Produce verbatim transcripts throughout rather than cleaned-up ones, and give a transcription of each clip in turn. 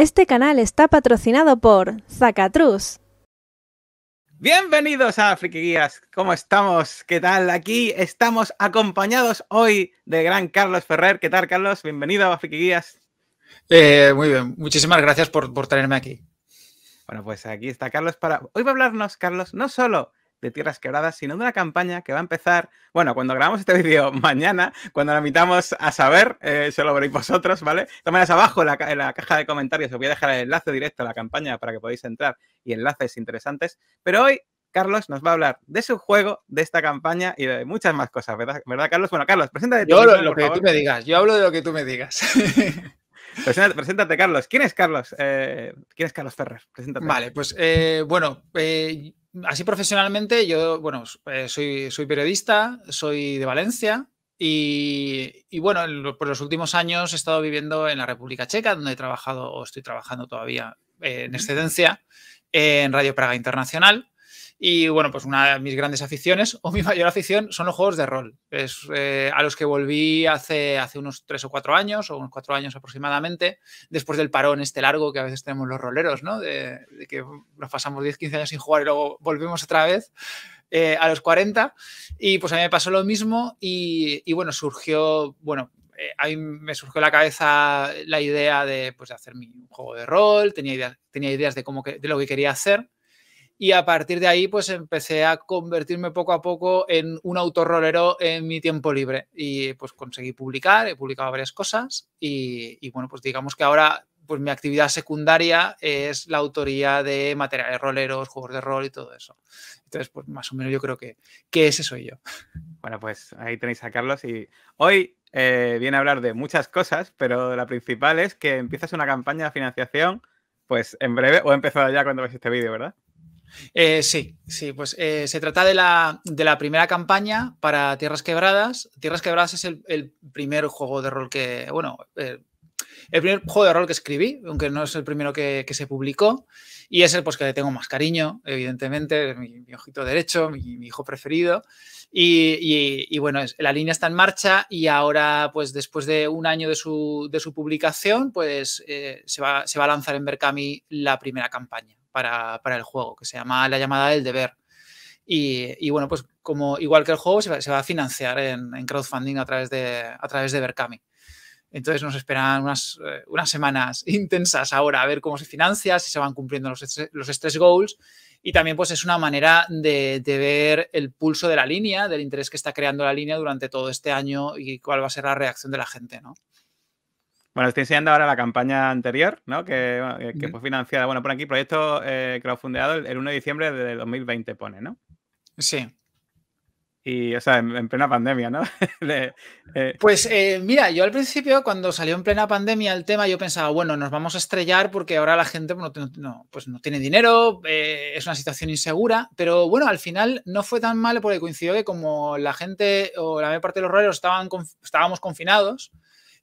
Este canal está patrocinado por Zacatruz. Bienvenidos a FrikiGuías. ¿Cómo estamos? ¿Qué tal? Aquí estamos acompañados hoy del gran Carlos Ferrer. ¿Qué tal, Carlos? Bienvenido a FrikiGuías. Eh, muy bien. Muchísimas gracias por, por tenerme aquí. Bueno, pues aquí está Carlos para... Hoy va a hablarnos, Carlos, no solo de Tierras Quebradas, sino de una campaña que va a empezar, bueno, cuando grabamos este vídeo mañana, cuando la invitamos a saber, eh, se lo veréis vosotros, ¿vale? De todas maneras, abajo en la, ca en la caja de comentarios os voy a dejar el enlace directo a la campaña para que podáis entrar y enlaces interesantes, pero hoy Carlos nos va a hablar de su juego, de esta campaña y de muchas más cosas, ¿verdad, ¿Verdad Carlos? Bueno, Carlos, preséntate. Yo hablo de lo que favor. tú me digas, yo hablo de lo que tú me digas. Preséntate, preséntate, Carlos. ¿Quién es Carlos? Eh, ¿Quién es Carlos Ferrer? Preséntate. Vale, pues, eh, bueno... Eh... Así profesionalmente, yo, bueno, eh, soy, soy periodista, soy de Valencia y, y bueno, en, por los últimos años he estado viviendo en la República Checa, donde he trabajado o estoy trabajando todavía eh, en excedencia eh, en Radio Praga Internacional. Y bueno, pues una de mis grandes aficiones o mi mayor afición son los juegos de rol, es, eh, a los que volví hace, hace unos tres o cuatro años, o unos cuatro años aproximadamente, después del parón este largo que a veces tenemos los roleros, ¿no? De, de que nos pasamos diez, quince años sin jugar y luego volvemos otra vez eh, a los cuarenta. Y pues a mí me pasó lo mismo y, y bueno, surgió, bueno, eh, a mí me surgió en la cabeza la idea de, pues, de hacer mi juego de rol, tenía ideas, tenía ideas de, cómo que, de lo que quería hacer. Y a partir de ahí, pues empecé a convertirme poco a poco en un autorrolero en mi tiempo libre. Y pues conseguí publicar, he publicado varias cosas. Y, y bueno, pues digamos que ahora pues mi actividad secundaria es la autoría de materiales roleros, juegos de rol y todo eso. Entonces, pues más o menos yo creo que, que ese soy yo. Bueno, pues ahí tenéis a Carlos y hoy... Eh, viene a hablar de muchas cosas, pero la principal es que empiezas una campaña de financiación, pues en breve, o he empezado ya cuando veis este vídeo, ¿verdad? Eh, sí, sí, pues eh, se trata de la, de la primera campaña para Tierras Quebradas. Tierras Quebradas es el, el primer juego de rol que, bueno, eh, el primer juego de rol que escribí, aunque no es el primero que, que se publicó, y es el pues, que le tengo más cariño, evidentemente, mi, mi ojito derecho, mi, mi hijo preferido, y, y, y bueno, es, la línea está en marcha y ahora, pues después de un año de su, de su publicación, pues eh, se, va, se va a lanzar en Verkami la primera campaña. Para, para el juego, que se llama La Llamada del Deber. Y, y bueno, pues como igual que el juego, se va, se va a financiar en, en crowdfunding a través de, a través de Verkami. Entonces nos esperan unas, eh, unas semanas intensas ahora a ver cómo se financia, si se van cumpliendo los, los stress goals. Y también pues es una manera de, de ver el pulso de la línea, del interés que está creando la línea durante todo este año y cuál va a ser la reacción de la gente, ¿no? Bueno, estoy enseñando ahora la campaña anterior, ¿no? Que, bueno, que, que fue financiada, bueno, por aquí, proyecto eh, crowdfundeado el, el uno de diciembre de dos mil veinte, pone, ¿no? Sí. Y, o sea, en, en plena pandemia, ¿no? De, eh. Pues, eh, mira, yo al principio, cuando salió en plena pandemia el tema, yo pensaba, bueno, nos vamos a estrellar porque ahora la gente no, no, pues no tiene dinero, eh, es una situación insegura, pero, bueno, al final no fue tan mal porque coincidió que como la gente o la mayor parte de los roleros estaban conf- estábamos confinados,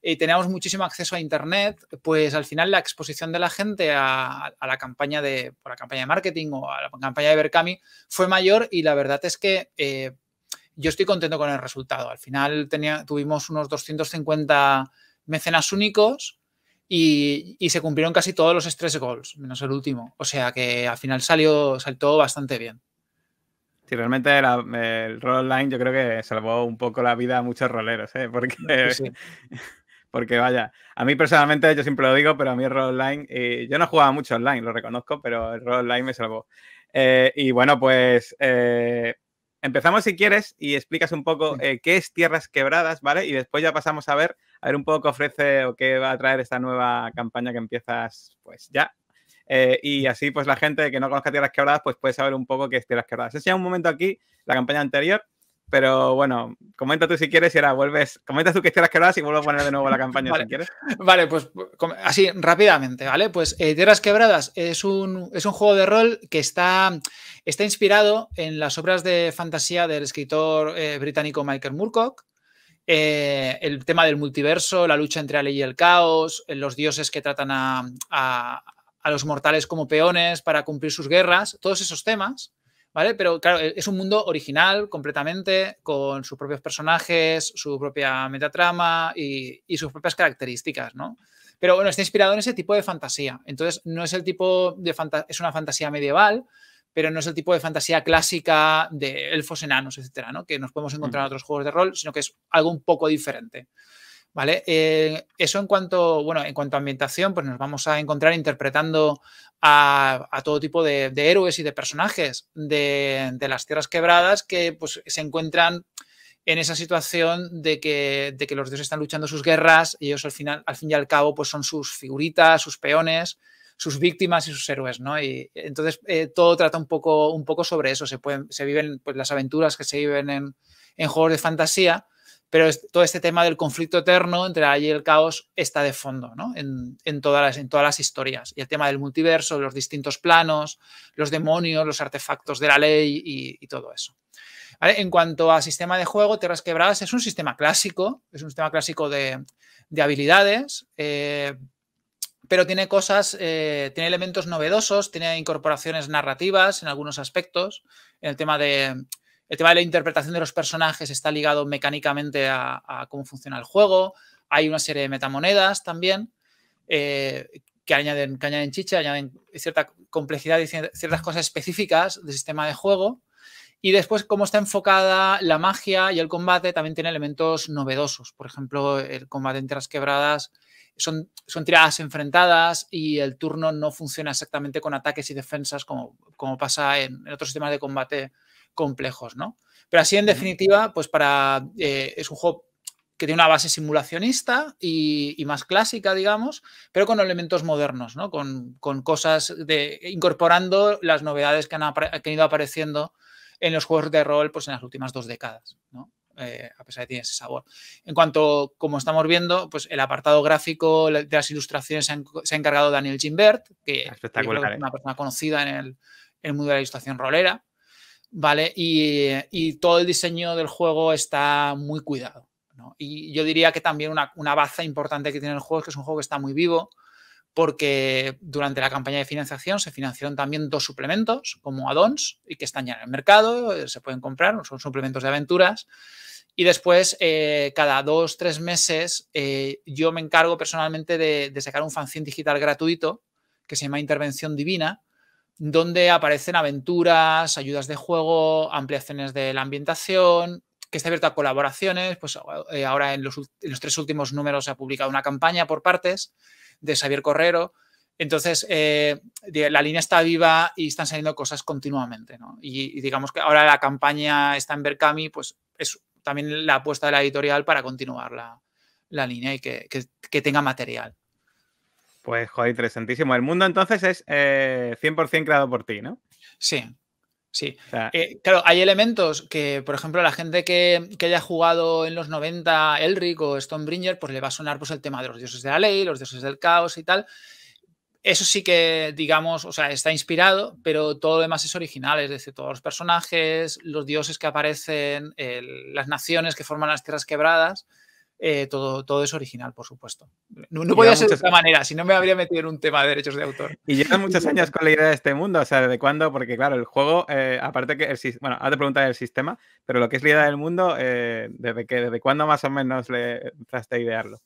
y teníamos muchísimo acceso a internet, pues al final la exposición de la gente a, a la campaña de por la campaña de marketing o a la campaña de Verkami fue mayor y la verdad es que eh, yo estoy contento con el resultado. Al final tenía, tuvimos unos doscientos cincuenta mecenas únicos y, y se cumplieron casi todos los stress goals, menos el último. O sea que al final salió, saltó bastante bien. Sí, realmente la, el rol online yo creo que salvó un poco la vida a muchos roleros, ¿eh? Porque... Sí, sí. Porque vaya, a mí personalmente, yo siempre lo digo, pero a mí el rol online, eh, yo no jugaba mucho online, lo reconozco, pero el rol online me salvó. Eh, y bueno, pues eh, empezamos si quieres y explicas un poco eh, qué es Tierras Quebradas, ¿vale? Y después ya pasamos a ver, a ver un poco qué ofrece o qué va a traer esta nueva campaña que empiezas pues ya. Eh, y así pues la gente que no conozca Tierras Quebradas pues puede saber un poco qué es Tierras Quebradas. He enseñado un momento aquí la campaña anterior. Pero bueno, comenta tú si quieres y ahora vuelves. Comenta tú que Tierras Quebradas y vuelvo a poner de nuevo la campaña vale, si quieres. Vale, pues así rápidamente, ¿vale? Pues eh, Tierras Quebradas es un, es un juego de rol que está, está inspirado en las obras de fantasía del escritor eh, británico Michael Moorcock. Eh, el tema del multiverso, la lucha entre la ley y el caos, los dioses que tratan a, a, a los mortales como peones para cumplir sus guerras, todos esos temas. ¿Vale? Pero claro, es un mundo original completamente, con sus propios personajes, su propia metatrama y, y sus propias características, ¿no? Pero bueno, está inspirado en ese tipo de fantasía. Entonces, no es el tipo de fantasía, es una fantasía medieval, pero no es el tipo de fantasía clásica de elfos, enanos, etcétera, ¿no? Que nos podemos encontrar en otros juegos de rol, sino que es algo un poco diferente. ¿Vale? Eh, eso en cuanto, bueno, en cuanto a ambientación, pues nos vamos a encontrar interpretando a, a todo tipo de, de héroes y de personajes de, de las Tierras Quebradas que pues, se encuentran en esa situación de que, de que los dioses están luchando sus guerras y ellos al, final, al fin y al cabo pues son sus figuritas, sus peones, sus víctimas y sus héroes, ¿no? Y entonces eh, todo trata un poco, un poco sobre eso. Se, pueden, se viven pues, las aventuras que se viven en, en juegos de fantasía. Pero todo este tema del conflicto eterno entre la ley y el caos está de fondo, ¿no? En, en, todas las, en todas las historias. Y el tema del multiverso, los distintos planos, los demonios, los artefactos de la ley y, y todo eso. ¿Vale? En cuanto a sistema de juego, Tierras Quebradas es un sistema clásico, es un sistema clásico de, de habilidades, eh, pero tiene cosas, eh, tiene elementos novedosos, tiene incorporaciones narrativas en algunos aspectos, en el tema de... El tema de la interpretación de los personajes está ligado mecánicamente a, a cómo funciona el juego. Hay una serie de metamonedas también eh, que, añaden, que añaden chicha, añaden cierta complejidad y ciertas cosas específicas del sistema de juego. Y después, cómo está enfocada la magia y el combate también tiene elementos novedosos. Por ejemplo, el combate en Tierras Quebradas son, son tiradas enfrentadas y el turno no funciona exactamente con ataques y defensas como, como pasa en, en otros sistemas de combate complejos, ¿no? Pero así, en definitiva, pues para eh, es un juego que tiene una base simulacionista y, y más clásica, digamos, pero con elementos modernos, ¿no? Con, con cosas de incorporando las novedades que han, que han ido apareciendo en los juegos de rol, pues en las últimas dos décadas, ¿no? Eh, a pesar de que tiene ese sabor. En cuanto, como estamos viendo, pues el apartado gráfico de las ilustraciones se, han, se ha encargado Daniel Gimbert, que espectacular, es una persona conocida en el, en el mundo de la ilustración rolera. Vale, y, y todo el diseño del juego está muy cuidado, ¿no? Y yo diría que también una, una baza importante que tiene el juego es que es un juego que está muy vivo, porque durante la campaña de financiación se financiaron también dos suplementos como add-ons y que están ya en el mercado, se pueden comprar, son suplementos de aventuras. Y después, eh, cada dos, tres meses, eh, yo me encargo personalmente de, de sacar un fanzine digital gratuito que se llama Intervención Divina, donde aparecen aventuras, ayudas de juego, ampliaciones de la ambientación, que está abierto a colaboraciones. Pues ahora en los, en los tres últimos números se ha publicado una campaña por partes de Xavier Correro. Entonces, eh, la línea está viva y están saliendo cosas continuamente, ¿no? Y, y digamos que ahora la campaña está en Verkami, pues es también la apuesta de la editorial para continuar la, la línea y que, que, que tenga material. Pues, joder, interesantísimo. El mundo, entonces, es eh, cien por cien creado por ti, ¿no? Sí, sí. O sea, eh, claro, hay elementos que, por ejemplo, la gente que, que haya jugado en los noventa Elric o Stormbringer, pues le va a sonar pues, el tema de los dioses de la ley, los dioses del caos y tal. Eso sí que, digamos, o sea, está inspirado, pero todo lo demás es original. Es decir, todos los personajes, los dioses que aparecen, el, las naciones que forman las Tierras Quebradas... Eh, todo, todo es original, por supuesto. No, no podía ser de otra manera, si no me habría metido en un tema de derechos de autor. Y llevan muchos años con la idea de este mundo, o sea, ¿desde cuándo? Porque claro, el juego, eh, aparte que, el, bueno, ahora te preguntaré el sistema, pero lo que es la idea del mundo, eh, ¿desde, que, ¿desde cuándo más o menos le traste a idearlo?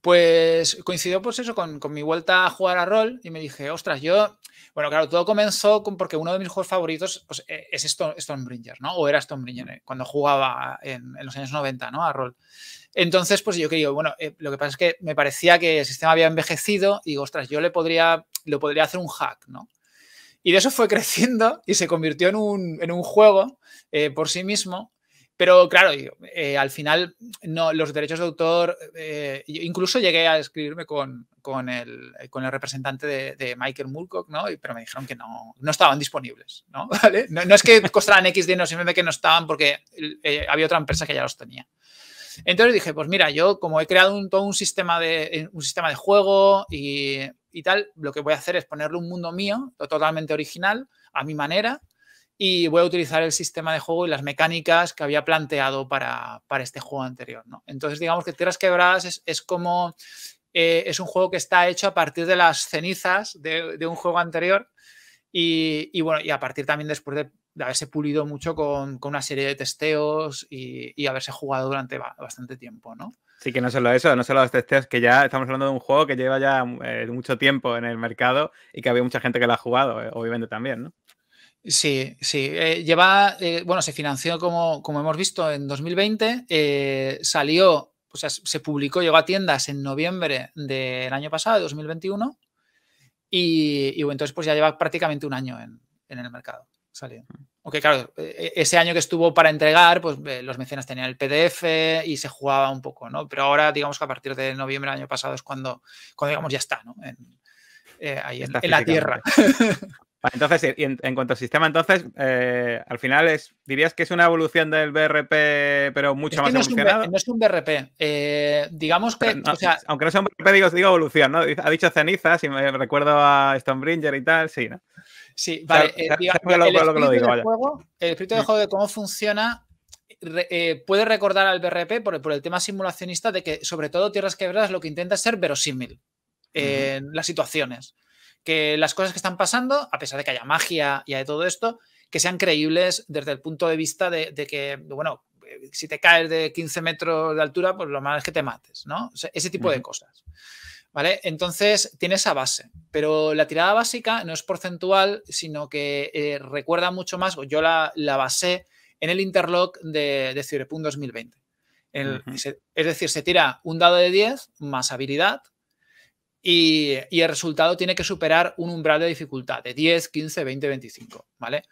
Pues coincidió pues eso con, con mi vuelta a jugar a rol y me dije, ostras, yo... Bueno, claro, todo comenzó con, porque uno de mis juegos favoritos pues, es Stormbringer, ¿no? O era Stormbringer cuando jugaba en, en los años noventa, ¿no? A rol. Entonces, pues yo quería, bueno, eh, lo que pasa es que me parecía que el sistema había envejecido y digo, ostras, yo le podría, le podría hacer un hack, ¿no? Y de eso fue creciendo y se convirtió en un, en un juego eh, por sí mismo. Pero claro, eh, al final no, los derechos de autor, eh, incluso llegué a escribirme con, con, el, con el representante de, de Michael Moorcock, ¿no? Y, pero me dijeron que no, no estaban disponibles, ¿no? ¿Vale? No, no es que costaran X dinero, simplemente que no estaban porque eh, había otra empresa que ya los tenía. Entonces dije, pues mira, yo como he creado un, todo un sistema de, un sistema de juego y, y tal, lo que voy a hacer es ponerle un mundo mío, totalmente original, a mi manera. Y voy a utilizar el sistema de juego y las mecánicas que había planteado para, para este juego anterior, ¿no? Entonces, digamos que Tierras Quebradas es, es como... Eh, es un juego que está hecho a partir de las cenizas de, de un juego anterior y, y, bueno, y a partir también después de, de haberse pulido mucho con, con una serie de testeos y, y haberse jugado durante bastante tiempo, ¿no? Sí, que no solo eso, no solo los testeos, que ya estamos hablando de un juego que lleva ya eh, mucho tiempo en el mercado y que había mucha gente que lo ha jugado, eh, obviamente también, ¿no? Sí, sí. Eh, lleva, eh, bueno, se financió como, como hemos visto en dos mil veinte, eh, salió, o sea, se publicó, llegó a tiendas en noviembre del año pasado, de dos mil veintiuno, y, y entonces pues ya lleva prácticamente un año en, en el mercado salió. Aunque claro, ese año que estuvo para entregar, pues los mecenas tenían el P D F y se jugaba un poco, ¿no? Pero ahora, digamos que a partir de noviembre del año pasado es cuando, cuando digamos, ya está, ¿no? En, eh, ahí está en, en la tierra. Vale, entonces, en, en cuanto al sistema, entonces, eh, al final es, dirías que es una evolución del B R P, pero mucho es que más no evolucionado. Es un, no es un B R P. Eh, digamos que... No, o sea, aunque no sea un B R P, digo, digo evolución, ¿no? Ha dicho ceniza, si me recuerdo a Stormbringer y tal, sí, ¿no? Sí, vale. El espíritu del juego de cómo funciona re, eh, puede recordar al B R P por el, por el tema simulacionista de que, sobre todo, Tierras Quebradas lo que intenta es ser verosímil en eh, uh-huh. las situaciones. Que las cosas que están pasando, a pesar de que haya magia y de todo esto, que sean creíbles desde el punto de vista de, de que, bueno, si te caes de quince metros de altura, pues lo malo es que te mates, ¿no? O sea, ese tipo uh-huh. de cosas. ¿Vale? Entonces tiene esa base, pero la tirada básica no es porcentual, sino que eh, recuerda mucho más, yo la, la basé en el interlock de, de Cyberpunk dos mil veinte. El, uh-huh. se, es decir, se tira un dado de diez más habilidad y, y el resultado tiene que superar un umbral de dificultad de diez, quince, veinte, veinticinco, ¿vale?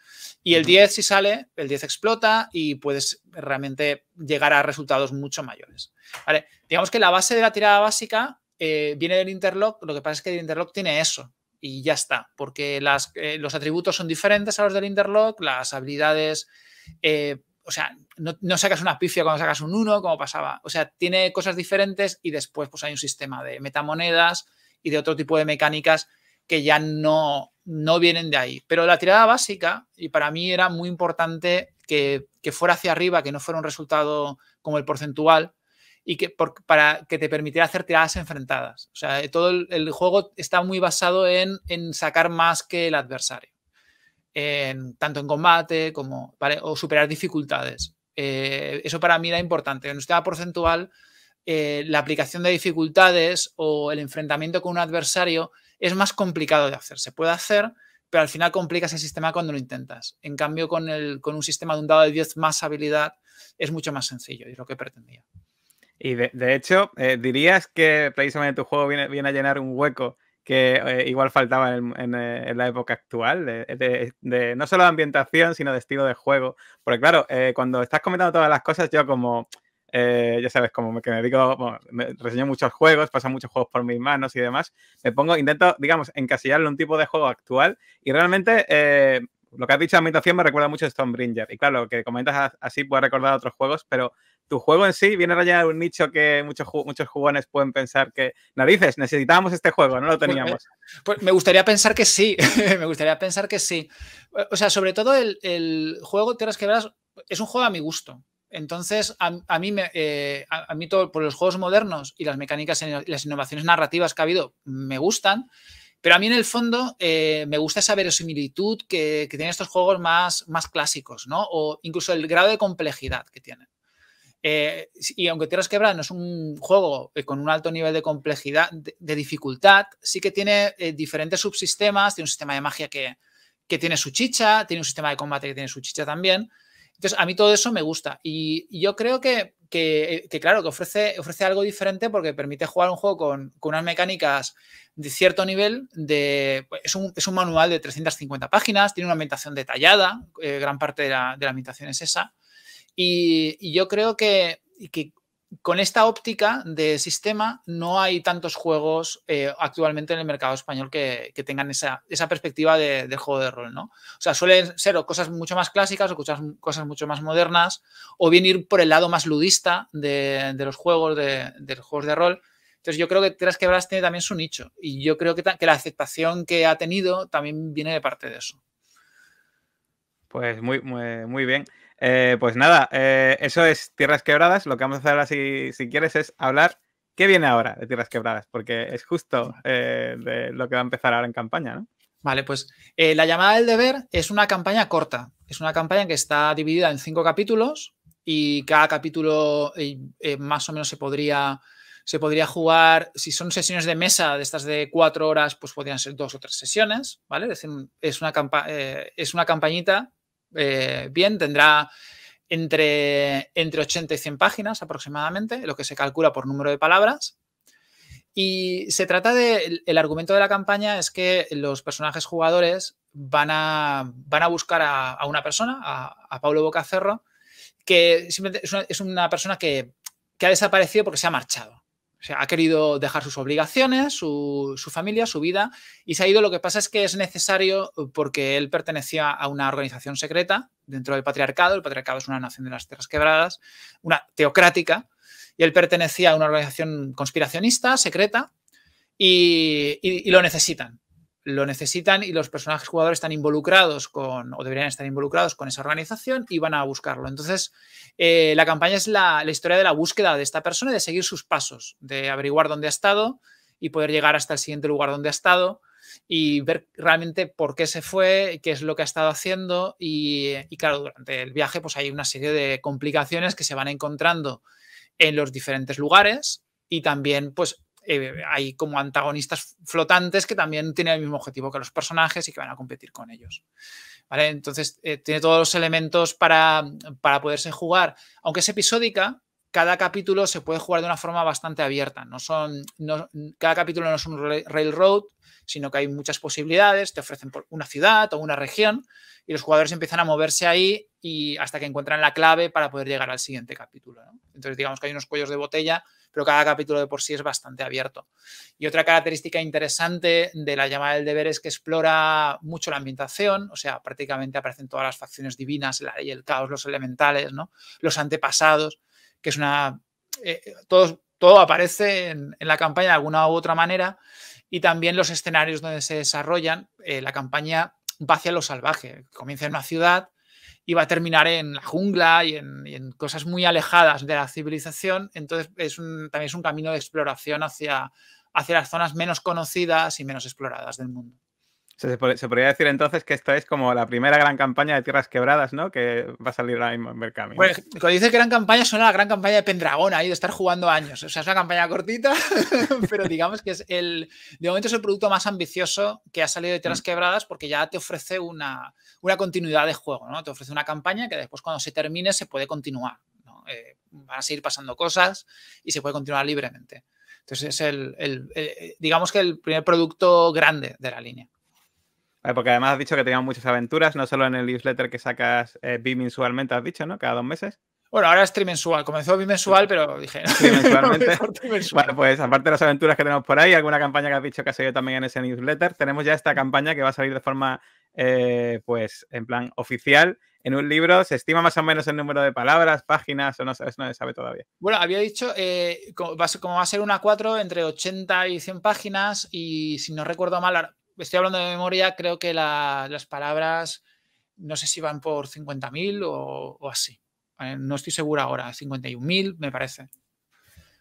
Y el uh-huh. diez si sale, el diez explota y puedes realmente llegar a resultados mucho mayores, ¿vale? Digamos que la base de la tirada básica Eh, viene del Interlock, lo que pasa es que el Interlock tiene eso y ya está, porque las, eh, los atributos son diferentes a los del Interlock, las habilidades, eh, o sea, no, no sacas una pifia cuando sacas un uno, como pasaba, o sea, tiene cosas diferentes y después pues hay un sistema de metamonedas y de otro tipo de mecánicas que ya no, no vienen de ahí, pero la tirada básica, y para mí era muy importante que, que fuera hacia arriba, que no fuera un resultado como el porcentual, y que por, para que te permitiera hacer tiradas enfrentadas. O sea, todo el, el juego está muy basado en, en sacar más que el adversario, en, tanto en combate como, ¿vale? O superar dificultades. Eh, eso para mí era importante. En un sistema porcentual, eh, la aplicación de dificultades o el enfrentamiento con un adversario es más complicado de hacer. Se puede hacer, pero al final complicas el sistema cuando lo intentas. En cambio, con, el, con un sistema de un dado de diez más habilidad es mucho más sencillo y es lo que pretendía. Y de, de hecho, eh, ¿dirías que precisamente tu juego viene, viene a llenar un hueco que eh, igual faltaba en, en, en la época actual? De, de, de, no solo de ambientación, sino de estilo de juego. Porque claro, eh, cuando estás comentando todas las cosas, yo como, eh, ya sabes, como que me digo, bueno, me reseño muchos juegos, pasan muchos juegos por mis manos y demás, me pongo, intento, digamos, encasillarlo en un tipo de juego actual y realmente... Eh, Lo que has dicho de ambientación me recuerda mucho a Stormbringer. Y claro, lo que comentas así puede recordar a otros juegos, pero tu juego en sí viene a rayar un nicho que muchos, muchos jugones pueden pensar que, narices, necesitábamos este juego, no lo teníamos. Pues, pues me gustaría pensar que sí, me gustaría pensar que sí. O sea, sobre todo el, el juego Tierras Quebradas es un juego a mi gusto. Entonces, a, a mí, me, eh, a, a mí todo, por los juegos modernos y las mecánicas y las innovaciones narrativas que ha habido, me gustan. Pero a mí en el fondo eh, me gusta esa verosimilitud que, que tienen estos juegos más, más clásicos, ¿no? O incluso el grado de complejidad que tienen. Eh, y aunque Tierras Quebradas no es un juego con un alto nivel de complejidad, de, de dificultad, sí que tiene eh, diferentes subsistemas, tiene un sistema de magia que, que tiene su chicha, tiene un sistema de combate que tiene su chicha también. Entonces, a mí todo eso me gusta. Y, y yo creo que, que, que claro, que ofrece, ofrece algo diferente porque permite jugar un juego con, con unas mecánicas de cierto nivel. De, es, un, es un manual de trescientas cincuenta páginas, tiene una ambientación detallada, eh, gran parte de la, de la ambientación es esa. Y, y yo creo que, que con esta óptica de sistema no hay tantos juegos eh, actualmente en el mercado español que, que tengan esa, esa perspectiva de, de juego de rol, ¿no? O sea, suelen ser o cosas mucho más clásicas o cosas, cosas mucho más modernas o bien ir por el lado más ludista de, de los juegos de, de los juegos de rol. Entonces, yo creo que Tierras Quebradas tiene también su nicho y yo creo que, que la aceptación que ha tenido también viene de parte de eso. Pues muy, muy, muy bien. Eh, pues nada, eh, eso es Tierras Quebradas. Lo que vamos a hacer ahora, si, si quieres, es hablar qué viene ahora de Tierras Quebradas, porque es justo eh, de lo que va a empezar ahora en campaña, ¿no? Vale, pues eh, La Llamada del Deber es una campaña corta. Es una campaña que está dividida en cinco capítulos y cada capítulo eh, eh, más o menos se podría, se podría jugar. Si son sesiones de mesa de estas de cuatro horas, pues podrían ser dos o tres sesiones, ¿vale? Es decir, es una, campa eh, es una campañita, eh, bien, tendrá entre, entre ochenta y cien páginas aproximadamente, lo que se calcula por número de palabras. Y se trata de, el, el argumento de la campaña es que los personajes jugadores van a, van a buscar a, a una persona, a, a Pablo Bocaferro, que simplemente es una, es una persona que, que ha desaparecido porque se ha marchado. O sea, ha querido dejar sus obligaciones, su, su familia, su vida, y se ha ido. Lo que pasa es que es necesario porque él pertenecía a una organización secreta dentro del patriarcado. El patriarcado es una nación de las Tierras Quebradas, una teocrática, y él pertenecía a una organización conspiracionista, secreta, y, y, y lo necesitan. Lo necesitan y los personajes jugadores están involucrados con, o deberían estar involucrados con esa organización, y van a buscarlo. Entonces, eh, la campaña es la, la historia de la búsqueda de esta persona y de seguir sus pasos, de averiguar dónde ha estado y poder llegar hasta el siguiente lugar donde ha estado y ver realmente por qué se fue, qué es lo que ha estado haciendo. Y, y claro, durante el viaje pues hay una serie de complicaciones que se van encontrando en los diferentes lugares, y también pues Eh, hay como antagonistas flotantes que también tienen el mismo objetivo que los personajes y que van a competir con ellos, ¿vale? Entonces, eh, tiene todos los elementos para, para poderse jugar. Aunque es episódica, cada capítulo se puede jugar de una forma bastante abierta. No son, no, cada capítulo no es un railroad, sino que hay muchas posibilidades. Te ofrecen por una ciudad o una región y los jugadores empiezan a moverse ahí y hasta que encuentran la clave para poder llegar al siguiente capítulo, ¿no? Entonces, digamos que hay unos cuellos de botella, pero cada capítulo de por sí es bastante abierto. Y otra característica interesante de La Llamada del Deber es que explora mucho la ambientación. O sea, prácticamente aparecen todas las facciones divinas, la ley, el caos, los elementales, ¿no? Los antepasados, que es una... Eh, todo, todo aparece en, en la campaña de alguna u otra manera, y también los escenarios donde se desarrollan. Eh, la campaña va hacia lo salvaje. Comienza en una ciudad y va a terminar en la jungla y en, y en cosas muy alejadas de la civilización. Entonces, es un, también es un camino de exploración hacia, hacia las zonas menos conocidas y menos exploradas del mundo. Se, se podría decir entonces que esta es como la primera gran campaña de Tierras Quebradas, ¿no? Que va a salir ahora mismo en Verkami. Bueno, cuando dices gran campaña, suena a la gran campaña de Pendragón, ahí de estar jugando años. O sea, es una campaña cortita, pero digamos que es el, de momento es el producto más ambicioso que ha salido de Tierras mm. Quebradas, porque ya te ofrece una... una continuidad de juego, ¿no? Te ofrece una campaña que después, cuando se termine, se puede continuar, ¿no? Eh, van a seguir pasando cosas y se puede continuar libremente. Entonces, es el, el, el digamos que el primer producto grande de la línea. Vale, porque además has dicho que teníamos muchas aventuras, no solo en el newsletter que sacas eh, bimensualmente, has dicho, ¿no? Cada dos meses. Bueno, ahora es trimensual. Comenzó bimensual, pero dije... ¿no? Trimensualmente. Bueno, pues aparte de las aventuras que tenemos por ahí, alguna campaña que has dicho que has seguido también en ese newsletter, tenemos ya esta campaña que va a salir de forma, eh, pues, en plan oficial, en un libro. ¿Se estima más o menos el número de palabras, páginas o no sabes, no se sabe todavía? Bueno, había dicho, eh, como va a ser, como va a ser una cuatro, entre ochenta y cien páginas, y si no recuerdo mal, estoy hablando de memoria, creo que la, las palabras, no sé si van por cincuenta mil o, o así. No estoy segura ahora, cincuenta y un mil me parece.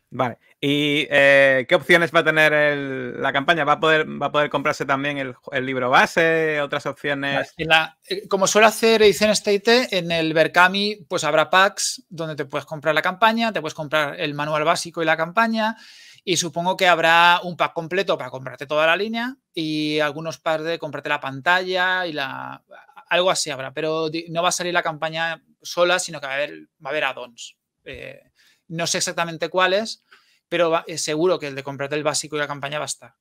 Vale. ¿Y eh, qué opciones va a tener el, la campaña? ¿Va a poder, va a poder comprarse también el, el libro base? ¿Otras opciones? En la, como suele hacer Ediciones T y T, en el Verkami pues habrá packs donde te puedes comprar la campaña, te puedes comprar el manual básico y la campaña, y supongo que habrá un pack completo para comprarte toda la línea y algunos packs de comprarte la pantalla y la... Algo así habrá, pero no va a salir la campaña sola, sino que va a haber, va a haber add-ons. Eh, no sé exactamente cuáles, pero va, eh, seguro que el de comprarte el básico y la campaña va a estar.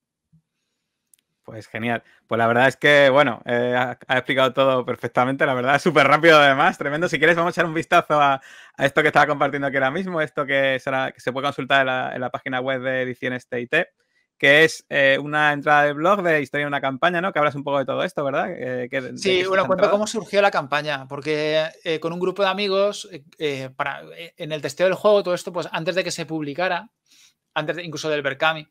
Pues genial. Pues la verdad es que, bueno, eh, ha, ha explicado todo perfectamente, la verdad, súper rápido además, tremendo. Si quieres, vamos a echar un vistazo a, a esto que estaba compartiendo aquí ahora mismo, esto que, será, que se puede consultar en la, en la página web de Ediciones T y T, que es eh, una entrada de blog de historia de una campaña, ¿no? Que hablas un poco de todo esto, ¿verdad? Eh, que, sí, bueno, cuento cómo surgió la campaña, porque eh, con un grupo de amigos, eh, para, eh, en el testeo del juego, todo esto, pues antes de que se publicara, antes de, incluso del Verkami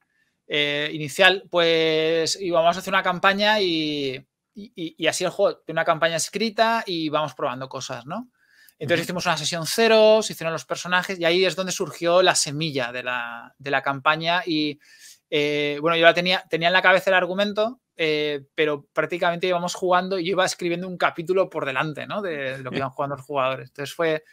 eh, inicial, pues íbamos a hacer una campaña y, y, y así el juego tiene una campaña escrita y vamos probando cosas, ¿no? Entonces uh-huh. hicimos una sesión cero, se hicieron los personajes y ahí es donde surgió la semilla de la, de la campaña y... Eh, bueno, yo la tenía, tenía en la cabeza el argumento, eh, pero prácticamente íbamos jugando y yo iba escribiendo un capítulo por delante, ¿no? De lo que iban jugando los jugadores. Entonces fue,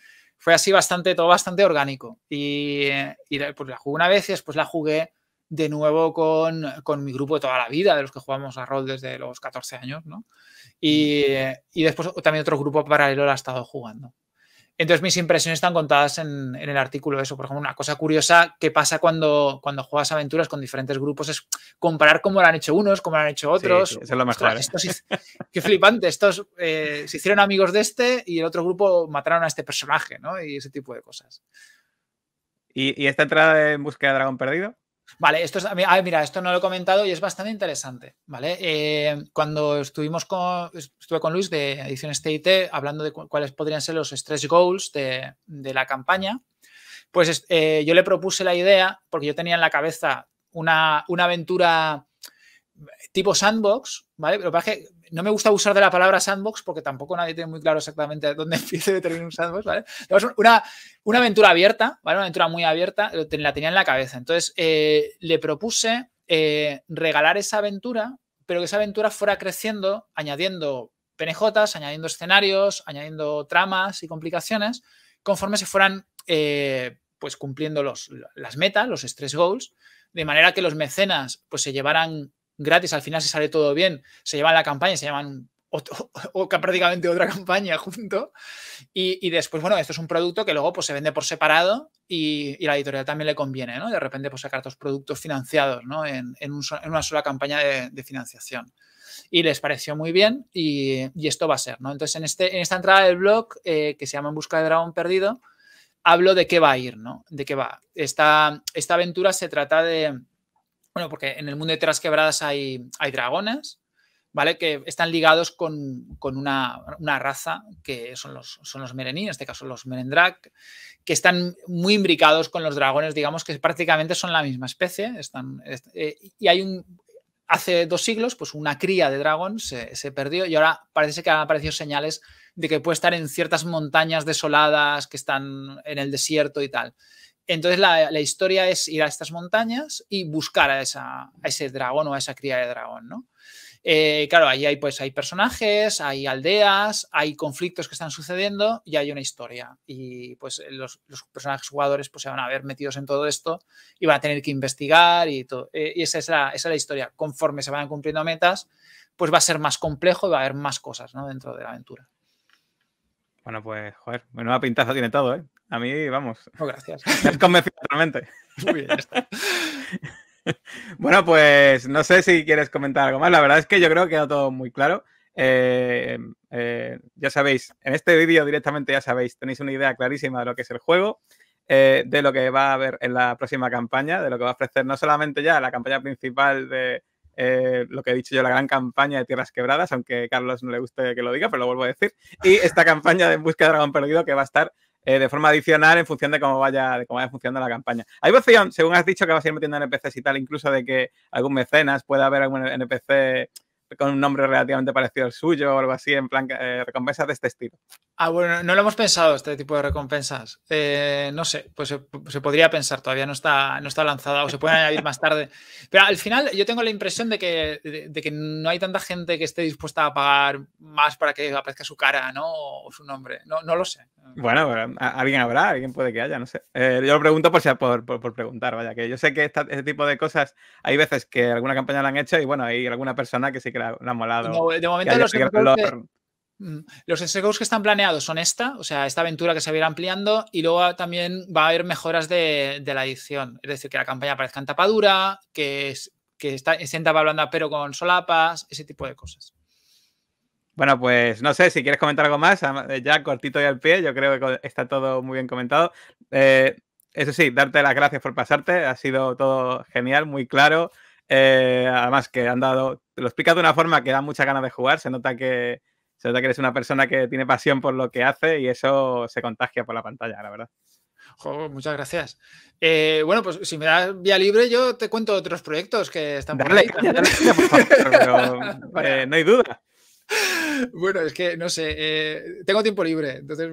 fue así bastante, todo bastante orgánico. Y, y pues la jugué una vez y después la jugué de nuevo con, con mi grupo de toda la vida, de los que jugamos a rol desde los catorce años, ¿no? Y, y después también otro grupo paralelo la ha estado jugando. Entonces mis impresiones están contadas en, en el artículo. Eso, por ejemplo, una cosa curiosa que pasa cuando, cuando juegas aventuras con diferentes grupos es comparar cómo lo han hecho unos, cómo lo han hecho otros. Sí, eso es lo mejor. Estos, qué flipante, estos eh, se hicieron amigos de este y el otro grupo mataron a este personaje, ¿no? Y ese tipo de cosas. ¿Y, y esta entrada de En busca de Dragón Perdido? Vale, esto es, ah, mira, esto no lo he comentado y es bastante interesante, ¿vale? Eh, cuando estuvimos con, estuve con Luis de Ediciones T y T hablando de cu cuáles podrían ser los stretch goals de, de la campaña, pues eh, yo le propuse la idea, porque yo tenía en la cabeza una, una aventura tipo sandbox, ¿vale? Pero para que no me gusta usar de la palabra sandbox porque tampoco nadie tiene muy claro exactamente dónde empieza y termina un sandbox, ¿vale? Una, una aventura abierta, ¿vale? Una aventura muy abierta, la tenía en la cabeza. Entonces, eh, le propuse eh, regalar esa aventura, pero que esa aventura fuera creciendo, añadiendo P N Js, añadiendo escenarios, añadiendo tramas y complicaciones, conforme se fueran eh, pues cumpliendo los, las metas, los stretch goals, de manera que los mecenas pues se llevaran gratis, al final si sale todo bien, se llevan la campaña, se llevan otro, o, o, prácticamente otra campaña junto y, y después, bueno, esto es un producto que luego pues se vende por separado y, y la editorial también le conviene, ¿no? De repente pues sacar dos productos financiados, ¿no? En, en, un, en una sola campaña de, de financiación y les pareció muy bien y, y esto va a ser, ¿no? Entonces en, este, en esta entrada del blog eh, que se llama En busca de Dragón Perdido hablo de qué va a ir, ¿no? De qué va. Esta, esta aventura se trata de... Bueno, porque en el mundo de Tierras Quebradas hay, hay dragones, ¿vale? Que están ligados con, con una, una raza que son los, son los merení, en este caso los merendrak, que están muy imbricados con los dragones, digamos que prácticamente son la misma especie. Están, eh, y hay un... Hace dos siglos, pues una cría de dragón se, se perdió y ahora parece que han aparecido señales de que puede estar en ciertas montañas desoladas que están en el desierto y tal. Entonces, la, la historia es ir a estas montañas y buscar a, esa, a ese dragón o a esa cría de dragón, ¿no? Eh, claro, ahí hay, pues, hay personajes, hay aldeas, hay conflictos que están sucediendo y hay una historia. Y pues los, los personajes jugadores pues, se van a ver metidos en todo esto y van a tener que investigar y todo. Eh, y esa es, la, esa es la historia. Conforme se van cumpliendo metas, pues va a ser más complejo y va a haber más cosas, ¿no? Dentro de la aventura. Bueno, pues, joder, menuda pintaza tiene todo, ¿eh? A mí, vamos. Oh, gracias. Me has convencido realmente. Muy bien, ya está. Bueno, pues no sé si quieres comentar algo más. La verdad es que yo creo que queda todo muy claro. Eh, eh, ya sabéis, en este vídeo directamente ya sabéis, tenéis una idea clarísima de lo que es el juego, eh, de lo que va a haber en la próxima campaña, de lo que va a ofrecer no solamente ya la campaña principal de... Eh, lo que he dicho yo, la gran campaña de Tierras Quebradas, aunque a Carlos no le guste que lo diga, pero lo vuelvo a decir, y esta campaña de En busca de Dragón Perdido que va a estar eh, de forma adicional en función de cómo vaya, de cómo vaya funcionando la campaña. Hay opción, según has dicho, que vas a ir metiendo N P Cs y tal, incluso de que algún mecenas pueda haber algún N P C con un nombre relativamente parecido al suyo o algo así, en plan eh, recompensas de este estilo. Ah, bueno, no lo hemos pensado, este tipo de recompensas. Eh, no sé, pues se, se podría pensar, todavía no está, no está lanzada o se pueden añadir más tarde. Pero al final yo tengo la impresión de que, de, de que no hay tanta gente que esté dispuesta a pagar más para que aparezca su cara, ¿no? O su nombre. No, no lo sé. Bueno, pero alguien habrá, alguien puede que haya, no sé. Eh, yo lo pregunto por, por, por, por preguntar, vaya, que yo sé que esta, este tipo de cosas hay veces que alguna campaña la han hecho y bueno, hay alguna persona que sí que la, la ha molado. No, de momento los Los stretch que están planeados son esta, o sea, esta aventura que se va a ir ampliando y luego también va a haber mejoras de, de la edición. Es decir, que la campaña aparezca en tapadura, que, es, que está, esté en tapa blanda pero con solapas, ese tipo de cosas. Bueno, pues no sé si quieres comentar algo más, ya cortito y al pie, yo creo que está todo muy bien comentado. Eh, eso sí, darte las gracias por pasarte, ha sido todo genial, muy claro. Eh, además que han dado, lo explicas de una forma que da muchas ganas de jugar, se nota que Se nota que eres una persona que tiene pasión por lo que hace y eso se contagia por la pantalla, la verdad. Jo, muchas gracias. Eh, bueno, pues si me das vía libre, yo te cuento otros proyectos que están dale, por ahí. Dale, dale, por favor, pero, vale. eh, no hay duda. Bueno, es que, no sé, eh, tengo tiempo libre, entonces,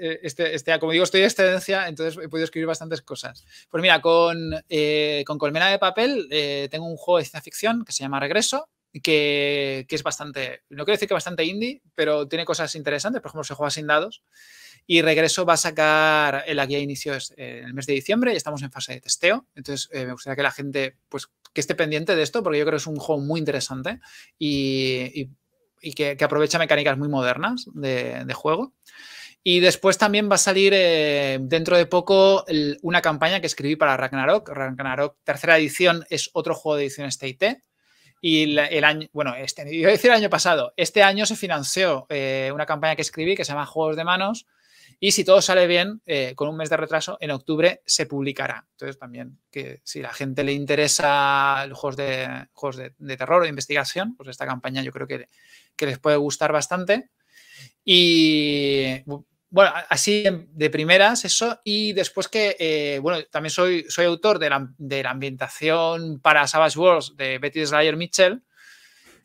eh, este, este, como digo, estoy de excedencia, entonces he podido escribir bastantes cosas. Pues mira, con, eh, con Colmena de Papel eh, tengo un juego de ciencia ficción que se llama Regreso, que, que es bastante, no quiero decir que bastante indie, pero tiene cosas interesantes, por ejemplo, se juega sin dados. Y Regreso va a sacar la guía de inicios en el mes de diciembre y estamos en fase de testeo. Entonces, eh, me gustaría que la gente pues, que esté pendiente de esto porque yo creo que es un juego muy interesante y, y, y que, que aprovecha mecánicas muy modernas de, de juego. Y después también va a salir eh, dentro de poco el, una campaña que escribí para Ragnarok. Ragnarok, tercera edición, es otro juego de ediciones T y T. Y la, el año, bueno, este, iba a decir el año pasado, este año se financió eh, una campaña que escribí que se llama Juegos de Manos. Y si todo sale bien, eh, con un mes de retraso, en octubre se publicará. Entonces también, que si a la gente le interesa los juegos de, juegos de, de terror o de investigación, pues esta campaña yo creo que, que les puede gustar bastante. Y bueno, así de primeras eso. Y después que, eh, bueno, también soy, soy autor de la, de la ambientación para Savage Worlds de Betty Slayer Mitchell,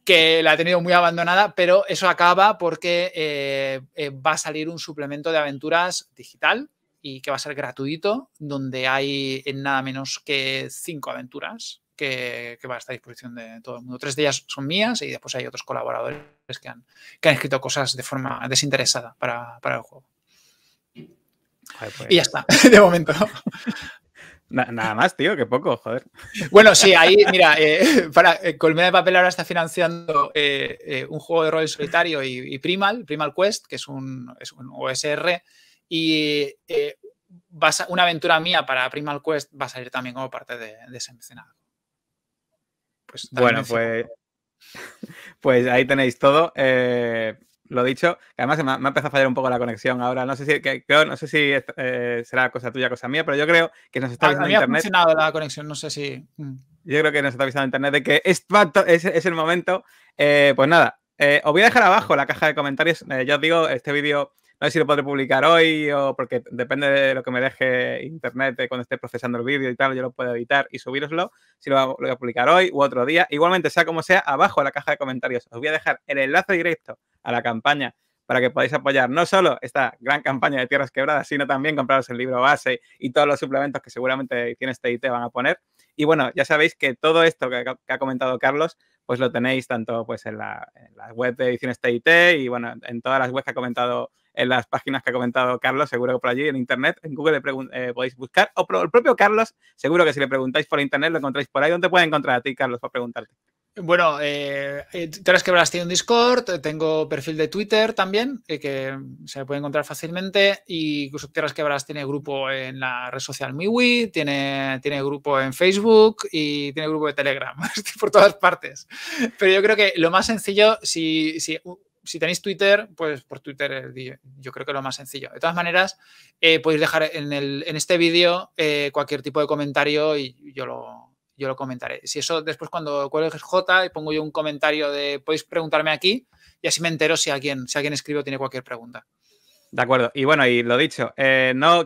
que la he tenido muy abandonada, pero eso acaba porque eh, eh, va a salir un suplemento de aventuras digital y que va a ser gratuito, donde hay en nada menos que cinco aventuras que, que va a estar a disposición de todo el mundo. Tres de ellas son mías y después hay otros colaboradores que han, que han escrito cosas de forma desinteresada para, para el juego. Joder, pues... Y ya está, de momento. Nada más, tío, qué poco, joder. Bueno, sí, ahí, mira, eh, para eh, Colmena de Papel ahora está financiando eh, eh, un juego de rol solitario y, y Primal, Primal Quest, que es un, es un O S R, y eh, va a, una aventura mía para Primal Quest va a salir también como parte de, de ese mencionado. Pues, bueno, pues, pues ahí tenéis todo. Eh... Lo dicho, además me ha, me ha empezado a fallar un poco la conexión ahora. No sé si, que, que, no sé si eh, será cosa tuya, cosa mía, pero yo creo que nos está avisando internet. No ha funcionado la conexión, no sé si. Yo creo que nos está avisando internet de que es, es, es el momento. Eh, pues nada, eh, os voy a dejar abajo la caja de comentarios. Eh, yo os digo, este vídeo no sé si lo podré publicar hoy o porque depende de lo que me deje internet eh, cuando esté procesando el vídeo y tal. Yo lo puedo editar y subiroslo. Si lo, hago, lo voy a publicar hoy u otro día. Igualmente, sea como sea, abajo en la caja de comentarios os voy a dejar el enlace directo a la campaña para que podáis apoyar no solo esta gran campaña de Tierras Quebradas, sino también compraros el libro base y todos los suplementos que seguramente tienes T y T van a poner. Y bueno, ya sabéis que todo esto que, que ha comentado Carlos, pues lo tenéis tanto pues, en, la, en la web de Ediciones T y T y bueno, en todas las webs que ha comentado, en las páginas que ha comentado Carlos, seguro que por allí en internet, en Google le eh, podéis buscar, o pro el propio Carlos, seguro que si le preguntáis por internet lo encontráis por ahí. ¿Dónde puede encontrar a ti, Carlos, para preguntarte? Bueno, eh, Tierras Quebradas tiene un Discord, tengo perfil de Twitter también, eh, que se puede encontrar fácilmente, y incluso Tierras Quebradas tiene grupo en la red social Miwi, tiene, tiene grupo en Facebook y tiene grupo de Telegram, estoy por todas partes. Pero yo creo que lo más sencillo, si, si, si tenéis Twitter, pues por Twitter yo creo que es lo más sencillo. De todas maneras, eh, podéis dejar en, el, en este vídeo eh, cualquier tipo de comentario y yo lo... yo lo comentaré. Si eso después cuando cuelgues J y pongo yo un comentario de podéis preguntarme aquí y así me entero si alguien, si alguien escribe o tiene cualquier pregunta. De acuerdo. Y bueno, y lo dicho, eh, no,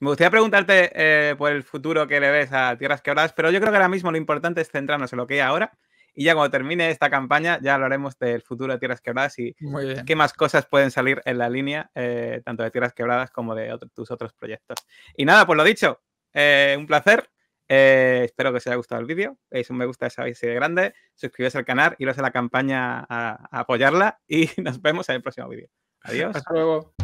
me gustaría preguntarte eh, por el futuro que le ves a Tierras Quebradas, pero yo creo que ahora mismo lo importante es centrarnos en lo que hay ahora y ya cuando termine esta campaña ya hablaremos del futuro de Tierras Quebradas y qué más cosas pueden salir en la línea eh, tanto de Tierras Quebradas como de otro, tus otros proyectos. Y nada, pues lo dicho, eh, un placer. Eh, espero que os haya gustado el vídeo, es un me gusta, sabéis, si de grande, suscribiros al canal, iros a la campaña a, a apoyarla y nos vemos en el próximo vídeo. Adiós. Hasta luego.